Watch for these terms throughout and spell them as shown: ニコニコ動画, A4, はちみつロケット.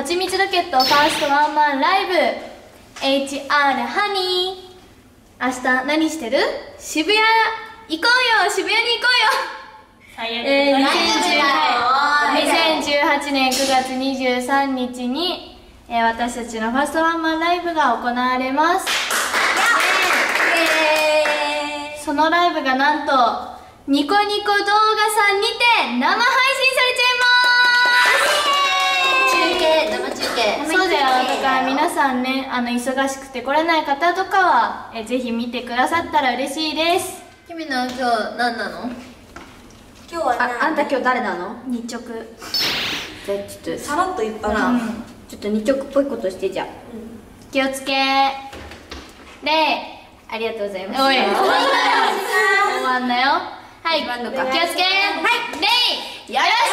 はちみつロケットファーストワンマンライブ HR ハニー。明日何してる？渋谷行こうよ、渋谷に行こうよ。2018年9月23日に、私たちのファーストワンマンライブが行われます。そのライブがなんとニコニコ動画さんにて生配信されちゃいます。生中継。そうだよ。だから皆さんね、忙しくて来れない方とかはぜひ見てくださったら嬉しいです。きみの今日何なの？今日はあんた今日誰なの？日直。じゃあちょっとさらっと言ったら、ちょっと日直っぽいことしてじゃん。気をつけで、ありがとうございます。おい終わんなよ。はい、気をつけ。はい、レイよろしくお願いします。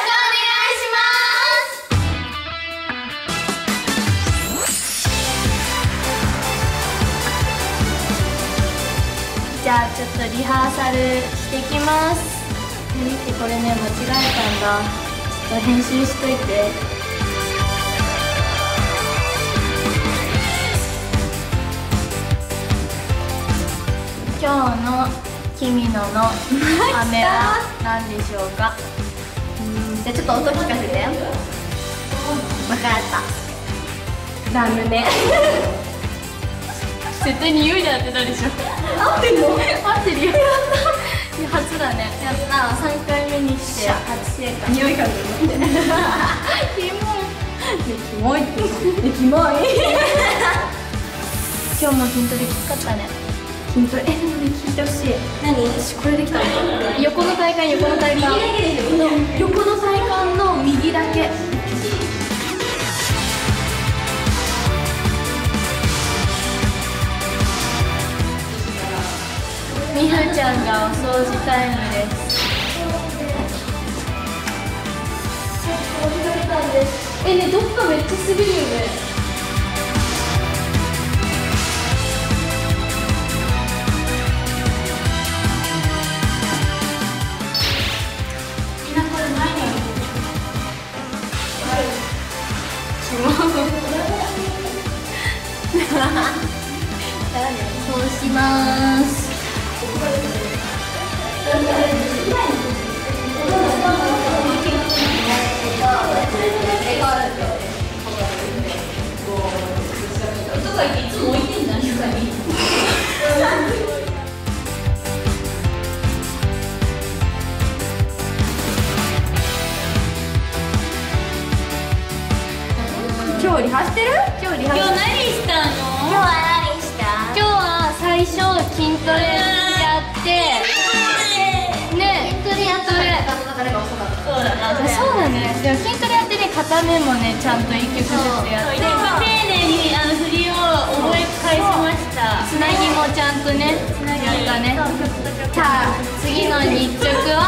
じゃあちょっとリハーサルしていきます。ってこれね、間違えたんだ。ちょっと編集しといて。今日の君の雨は何でしょうか？じゃあちょっと音聞かせて。分かった。ダムね。絶対に匂いで当てたでしょ。合ってるの？合ってるよ。初だね。やった。3回目にして初正解。匂い嗅ぐの。キモい。キモい。今日も筋トレきつかったね。筋トレ。聞いてほしい。何？これできたの？横の体幹、横の体幹。横の体幹の右だけ。みはちゃんがお掃除タイムです。ね、どっかめっちゃ滑るよね。そうします。今日リハしてる？今日リハしてる？今日何したの？今日は何した？今日は最初筋トレやってね。筋トレやったら遅かった。そうだね。そうだね。でも筋トレやってね、片目もねちゃんと一曲ずつやって、丁寧に振りを覚え返しました。つなぎもちゃんとね。つなぎがね。さあ次の日直を。